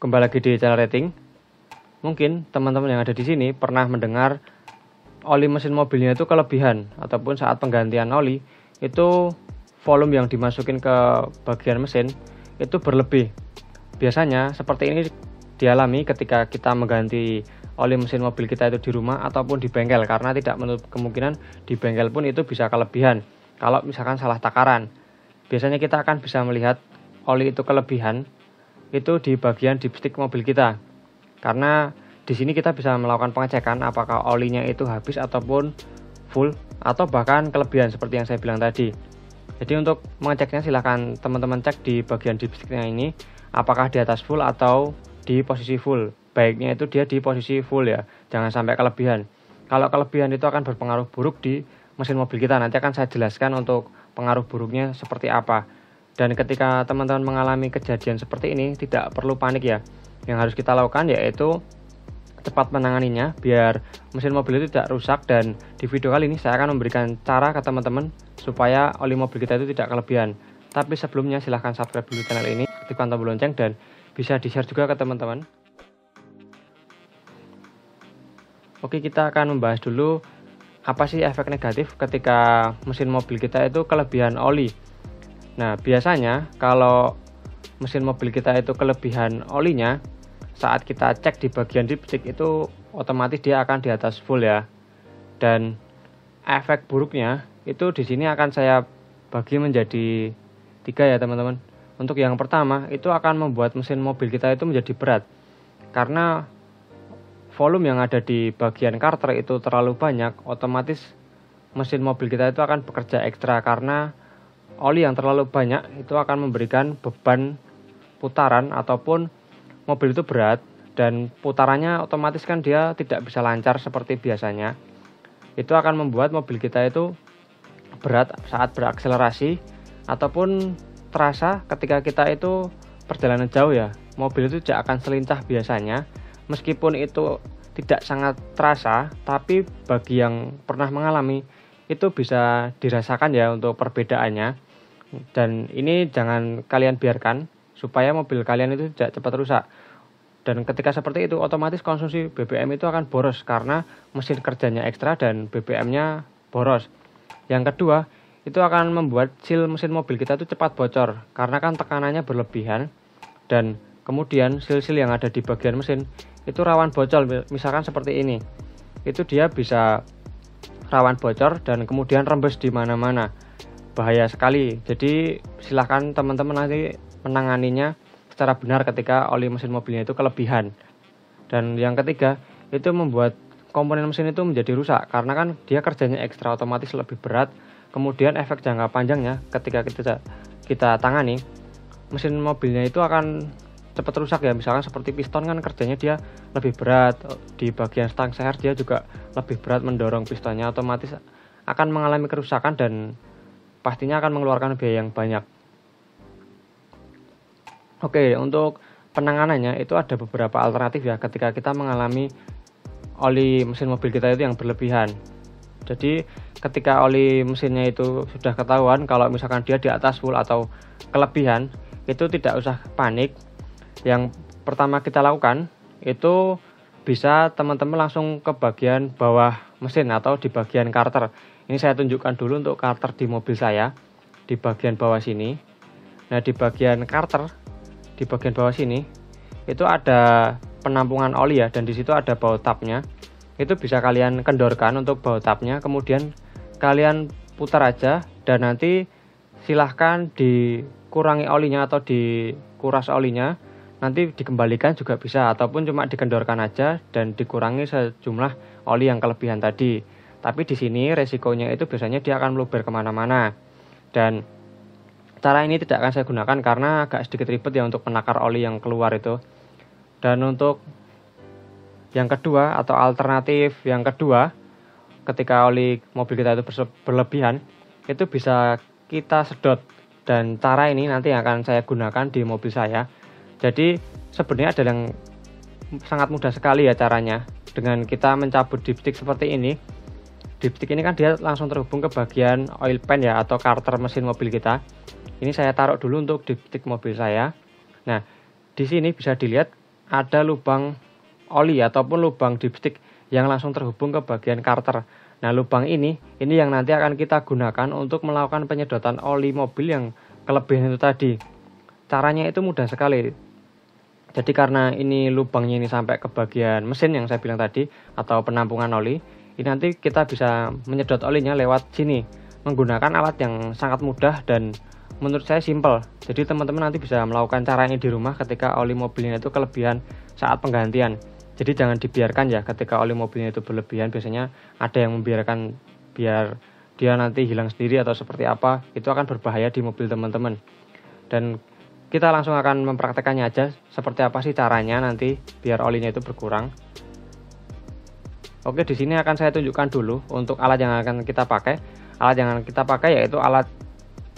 Kembali lagi di channel Ridethink. Mungkin teman-teman yang ada di sini pernah mendengar oli mesin mobilnya itu kelebihan, ataupun saat penggantian oli itu volume yang dimasukin ke bagian mesin itu berlebih. Biasanya seperti ini dialami ketika kita mengganti oli mesin mobil kita itu di rumah ataupun di bengkel, karena tidak menutup kemungkinan di bengkel pun itu bisa kelebihan kalau misalkan salah takaran. Biasanya kita akan bisa melihat oli itu kelebihan itu di bagian dipstik mobil kita, karena di sini kita bisa melakukan pengecekan apakah olinya itu habis ataupun full atau bahkan kelebihan seperti yang saya bilang tadi. Jadi untuk mengeceknya silahkan teman-teman cek di bagian dipstiknya ini apakah di atas full atau di posisi full. Baiknya itu dia di posisi full ya, jangan sampai kelebihan. Kalau kelebihan itu akan berpengaruh buruk di mesin mobil kita, nanti akan saya jelaskan untuk pengaruh buruknya seperti apa. Dan ketika teman-teman mengalami kejadian seperti ini, tidak perlu panik ya. Yang harus kita lakukan yaitu cepat menanganinya biar mesin mobil itu tidak rusak. Dan di video kali ini saya akan memberikan cara ke teman-teman supaya oli mobil kita itu tidak kelebihan. Tapi sebelumnya silahkan subscribe dulu channel ini, aktifkan tombol lonceng, dan bisa di-share juga ke teman-teman. Oke, kita akan membahas dulu apa sih efek negatif ketika mesin mobil kita itu kelebihan oli. Nah, biasanya kalau mesin mobil kita itu kelebihan olinya, saat kita cek di bagian dipstik itu otomatis dia akan di atas full ya. Dan efek buruknya itu di sini akan saya bagi menjadi tiga ya teman-teman. Untuk yang pertama itu akan membuat mesin mobil kita itu menjadi berat, karena volume yang ada di bagian karter itu terlalu banyak. Otomatis mesin mobil kita itu akan bekerja ekstra, karena oli yang terlalu banyak itu akan memberikan beban putaran ataupun mobil itu berat, dan putarannya otomatis kan dia tidak bisa lancar seperti biasanya. Itu akan membuat mobil kita itu berat saat berakselerasi ataupun terasa ketika kita itu perjalanan jauh ya. Mobil itu tidak akan selincah biasanya, meskipun itu tidak sangat terasa, tapi bagi yang pernah mengalami itu bisa dirasakan ya untuk perbedaannya. Dan ini jangan kalian biarkan supaya mobil kalian itu tidak cepat rusak. Dan ketika seperti itu otomatis konsumsi BBM itu akan boros, karena mesin kerjanya ekstra dan BBM-nya boros. Yang kedua, itu akan membuat seal mesin mobil kita itu cepat bocor, karena kan tekanannya berlebihan. Dan kemudian seal-seal yang ada di bagian mesin itu rawan bocor, misalkan seperti ini. Itu dia bisa rawan bocor dan kemudian rembes di mana-mana. Bahaya sekali. Jadi silahkan teman-teman nanti menanganinya secara benar ketika oli mesin mobilnya itu kelebihan. Dan yang ketiga, itu membuat komponen mesin itu menjadi rusak, karena kan dia kerjanya ekstra otomatis lebih berat. Kemudian efek jangka panjangnya ketika kita tangani, mesin mobilnya itu akan cepat rusak ya. Misalkan seperti piston kan kerjanya dia lebih berat, di bagian stang seher dia juga lebih berat mendorong pistonnya, otomatis akan mengalami kerusakan dan pastinya akan mengeluarkan biaya yang banyak. Oke, untuk penanganannya itu ada beberapa alternatif ya ketika kita mengalami oli mesin mobil kita itu yang berlebihan. Jadi ketika oli mesinnya itu sudah ketahuan kalau misalkan dia di atas full atau kelebihan, itu tidak usah panik. Yang pertama kita lakukan itu bisa teman-teman langsung ke bagian bawah mesin atau di bagian karter. Ini saya tunjukkan dulu untuk karter di mobil saya di bagian bawah sini. Nah, di bagian karter di bagian bawah sini itu ada penampungan oli ya, dan di situ ada baut tapnya. Itu bisa kalian kendorkan untuk baut tapnya, kemudian kalian putar aja dan nanti silahkan dikurangi olinya atau dikuras olinya. Nanti dikembalikan juga bisa, ataupun cuma dikendorkan aja dan dikurangi sejumlah oli yang kelebihan tadi. Tapi di sini resikonya itu biasanya dia akan meluber kemana-mana. Dan cara ini tidak akan saya gunakan karena agak sedikit ribet ya untuk menakar oli yang keluar itu. Dan untuk yang kedua atau alternatif yang kedua, ketika oli mobil kita itu berlebihan, itu bisa kita sedot. Dan cara ini nanti akan saya gunakan di mobil saya. Jadi sebenarnya ada yang sangat mudah sekali ya caranya. Dengan kita mencabut dipstik seperti ini, dipstik ini kan dia langsung terhubung ke bagian oil pan ya, atau karter mesin mobil kita. Ini saya taruh dulu untuk dipstik mobil saya. Nah, di sini bisa dilihat ada lubang oli ataupun lubang dipstik yang langsung terhubung ke bagian karter. Nah, lubang ini yang nanti akan kita gunakan untuk melakukan penyedotan oli mobil yang kelebihan itu tadi. Caranya itu mudah sekali. Jadi karena ini lubangnya ini sampai ke bagian mesin yang saya bilang tadi atau penampungan oli, ini nanti kita bisa menyedot olinya lewat sini menggunakan alat yang sangat mudah dan menurut saya simple. Jadi teman-teman nanti bisa melakukan cara ini di rumah ketika oli mobilnya itu kelebihan saat penggantian. Jadi jangan dibiarkan ya ketika oli mobilnya itu berlebihan, biasanya ada yang membiarkan biar dia nanti hilang sendiri atau seperti apa, itu akan berbahaya di mobil teman-teman. Dan kita langsung akan mempraktekannya aja, seperti apa sih caranya nanti biar olinya itu berkurang. Oke, di sini akan saya tunjukkan dulu untuk alat yang akan kita pakai. Alat yang akan kita pakai yaitu alat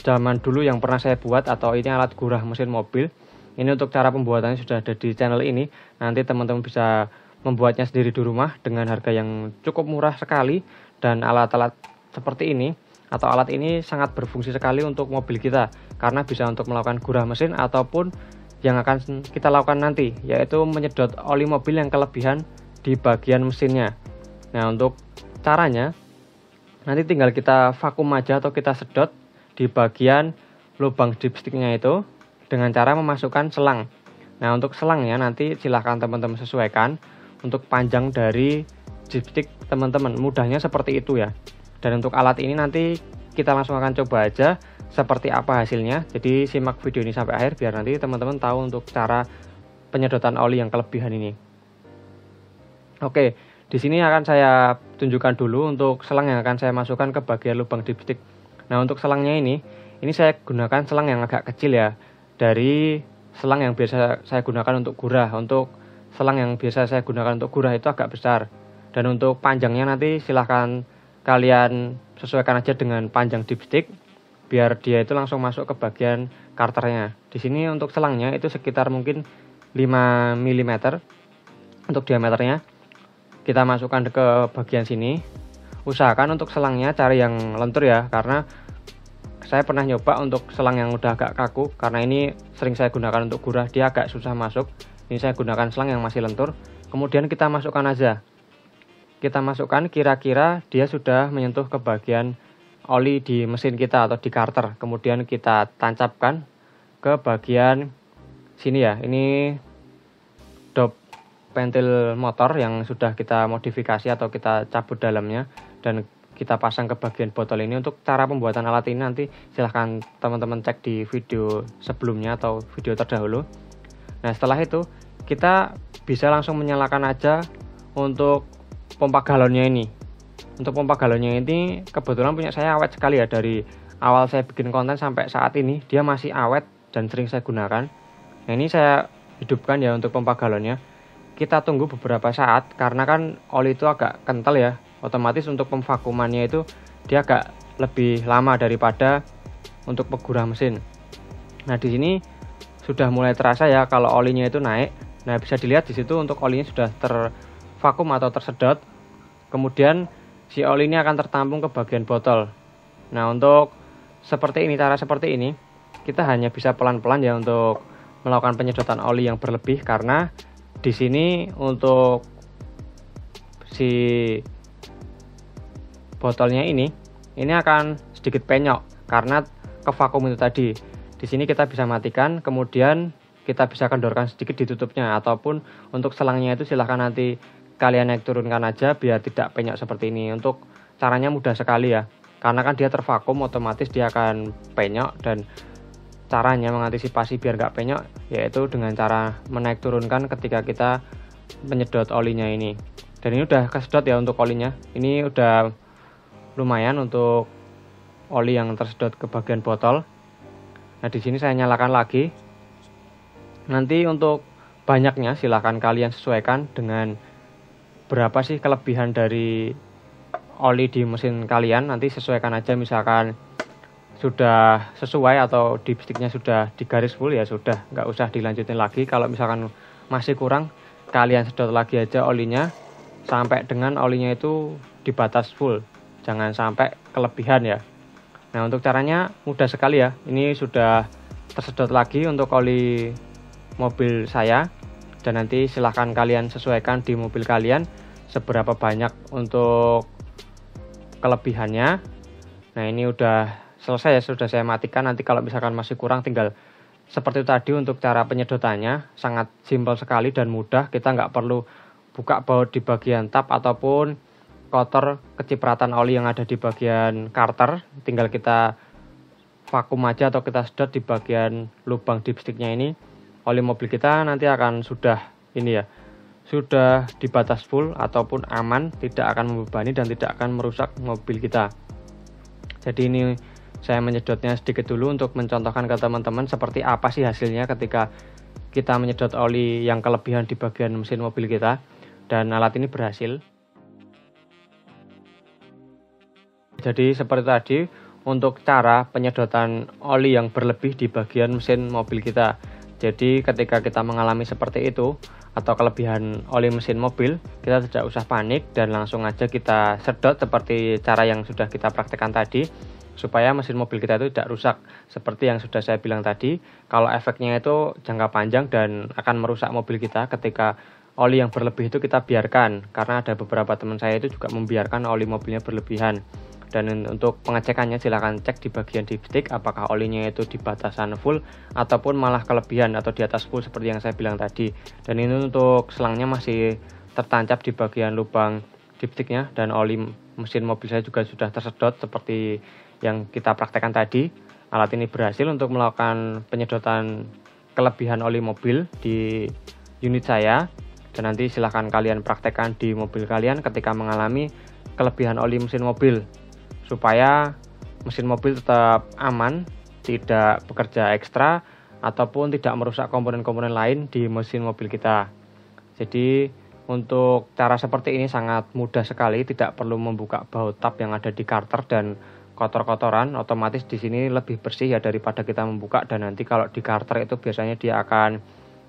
zaman dulu yang pernah saya buat, atau ini alat gurah mesin mobil. Ini untuk cara pembuatannya sudah ada di channel ini. Nanti teman-teman bisa membuatnya sendiri di rumah dengan harga yang cukup murah sekali. Dan alat-alat seperti ini atau alat ini sangat berfungsi sekali untuk mobil kita karena bisa untuk melakukan gurah mesin ataupun yang akan kita lakukan nanti, yaitu menyedot oli mobil yang kelebihan di bagian mesinnya. Nah, untuk caranya nanti tinggal kita vakum aja atau kita sedot di bagian lubang dipstiknya itu dengan cara memasukkan selang. Nah, untuk selangnya nanti silahkan teman-teman sesuaikan untuk panjang dari dipstik teman-teman, mudahnya seperti itu ya. Dan untuk alat ini nanti kita langsung akan coba aja seperti apa hasilnya. Jadi simak video ini sampai akhir biar nanti teman-teman tahu untuk cara penyedotan oli yang kelebihan ini. Oke, di sini akan saya tunjukkan dulu untuk selang yang akan saya masukkan ke bagian lubang dipstik. Nah, untuk selangnya ini saya gunakan selang yang agak kecil ya, dari selang yang biasa saya gunakan untuk gurah. Untuk selang yang biasa saya gunakan untuk gurah itu agak besar. Dan untuk panjangnya nanti silahkan kalian sesuaikan aja dengan panjang dipstik biar dia itu langsung masuk ke bagian karternya. Di sini untuk selangnya itu sekitar mungkin 5 mm untuk diameternya. Kita masukkan ke bagian sini. Usahakan untuk selangnya cari yang lentur ya, karena saya pernah nyoba untuk selang yang udah agak kaku, karena ini sering saya gunakan untuk gurah, dia agak susah masuk. Ini saya gunakan selang yang masih lentur. Kemudian kita masukkan aja. Kita masukkan, kira-kira dia sudah menyentuh ke bagian oli di mesin kita atau di karter. Kemudian kita tancapkan ke bagian sini ya. Ini dop pentil motor yang sudah kita modifikasi atau kita cabut dalamnya dan kita pasang ke bagian botol ini. Untuk cara pembuatan alat ini nanti silahkan teman-teman cek di video sebelumnya atau video terdahulu. Nah, setelah itu kita bisa langsung menyalakan aja untuk pompa galonnya ini. Untuk pompa galonnya ini kebetulan punya saya awet sekali ya, dari awal saya bikin konten sampai saat ini dia masih awet dan sering saya gunakan. Nah, ini saya hidupkan ya untuk pompa galonnya. Kita tunggu beberapa saat karena kan oli itu agak kental ya, otomatis untuk pemvakumannya itu dia agak lebih lama daripada untuk pegurah mesin. Nah, di sini sudah mulai terasa ya kalau olinya itu naik. Nah, bisa dilihat di situ untuk olinya sudah tervakum atau tersedot. Kemudian si oli ini akan tertampung ke bagian botol. Nah, untuk seperti ini, cara seperti ini kita hanya bisa pelan-pelan ya untuk melakukan penyedotan oli yang berlebih, karena di sini untuk si botolnya ini akan sedikit penyok karena ke vakum itu tadi. Di sini kita bisa matikan, kemudian kita bisa kendorkan sedikit di tutupnya, ataupun untuk selangnya itu silahkan nanti kalian naik turunkan aja biar tidak penyok seperti ini. Untuk caranya mudah sekali ya, karena kan dia tervakum otomatis dia akan penyok, dan caranya mengantisipasi biar nggak penyok yaitu dengan cara menaik turunkan ketika kita menyedot olinya ini. Dan ini udah kesedot ya untuk olinya, ini udah lumayan untuk oli yang tersedot ke bagian botol. Nah, di sini saya nyalakan lagi. Nanti untuk banyaknya silahkan kalian sesuaikan dengan berapa sih kelebihan dari oli di mesin kalian, nanti sesuaikan aja. Misalkan sudah sesuai atau dipstiknya sudah di garis full ya sudah, nggak usah dilanjutin lagi. Kalau misalkan masih kurang, kalian sedot lagi aja olinya sampai dengan olinya itu di batas full, jangan sampai kelebihan ya. Nah, untuk caranya mudah sekali ya. Ini sudah tersedot lagi untuk oli mobil saya. dan nanti silahkan kalian sesuaikan di mobil kalian seberapa banyak untuk kelebihannya. Nah, ini udah selesai ya, sudah saya matikan. Nanti kalau misalkan masih kurang tinggal seperti tadi untuk cara penyedotannya. Sangat simpel sekali dan mudah, kita nggak perlu buka baut di bagian tap ataupun kotor kecipratan oli yang ada di bagian karter. Tinggal kita vakum aja atau kita sedot di bagian lubang dipstiknya ini. Oli mobil kita nanti akan sudah ini ya, sudah di batas full ataupun aman, tidak akan membebani dan tidak akan merusak mobil kita. Jadi ini saya menyedotnya sedikit dulu untuk mencontohkan ke teman-teman seperti apa sih hasilnya ketika kita menyedot oli yang kelebihan di bagian mesin mobil kita, dan alat ini berhasil. Jadi seperti tadi untuk cara penyedotan oli yang berlebih di bagian mesin mobil kita. Jadi ketika kita mengalami seperti itu atau kelebihan oli mesin mobil, kita tidak usah panik dan langsung aja kita sedot seperti cara yang sudah kita praktekkan tadi, supaya mesin mobil kita itu tidak rusak. Seperti yang sudah saya bilang tadi, kalau efeknya itu jangka panjang dan akan merusak mobil kita ketika oli yang berlebih itu kita biarkan, karena ada beberapa teman saya itu juga membiarkan oli mobilnya berlebihan. Dan untuk pengecekannya silahkan cek di bagian dipstik apakah olinya itu di batasan full ataupun malah kelebihan atau di atas full seperti yang saya bilang tadi. Dan ini untuk selangnya masih tertancap di bagian lubang dipstiknya, dan oli mesin mobil saya juga sudah tersedot seperti yang kita praktekkan tadi. Alat ini berhasil untuk melakukan penyedotan kelebihan oli mobil di unit saya, dan nanti silahkan kalian praktekkan di mobil kalian ketika mengalami kelebihan oli mesin mobil, supaya mesin mobil tetap aman, tidak bekerja ekstra ataupun tidak merusak komponen-komponen lain di mesin mobil kita. Jadi untuk cara seperti ini sangat mudah sekali, tidak perlu membuka baut tap yang ada di karter dan kotor-kotoran. Otomatis di sini lebih bersih ya daripada kita membuka, dan nanti kalau di karter itu biasanya dia akan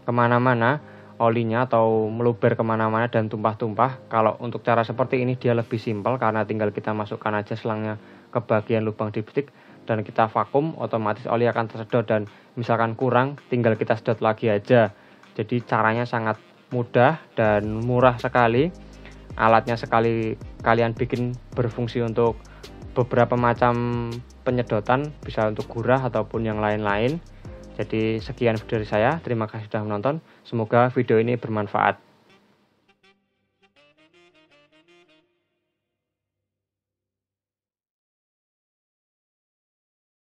kemana-mana olinya atau meluber kemana-mana dan tumpah-tumpah. Kalau untuk cara seperti ini dia lebih simpel, karena tinggal kita masukkan aja selangnya ke bagian lubang dipstik dan kita vakum, otomatis oli akan tersedot, dan misalkan kurang tinggal kita sedot lagi aja. Jadi caranya sangat mudah dan murah sekali. Alatnya sekali kalian bikin berfungsi untuk beberapa macam penyedotan, bisa untuk gurah ataupun yang lain-lain. Jadi sekian video dari saya, terima kasih sudah menonton, semoga video ini bermanfaat.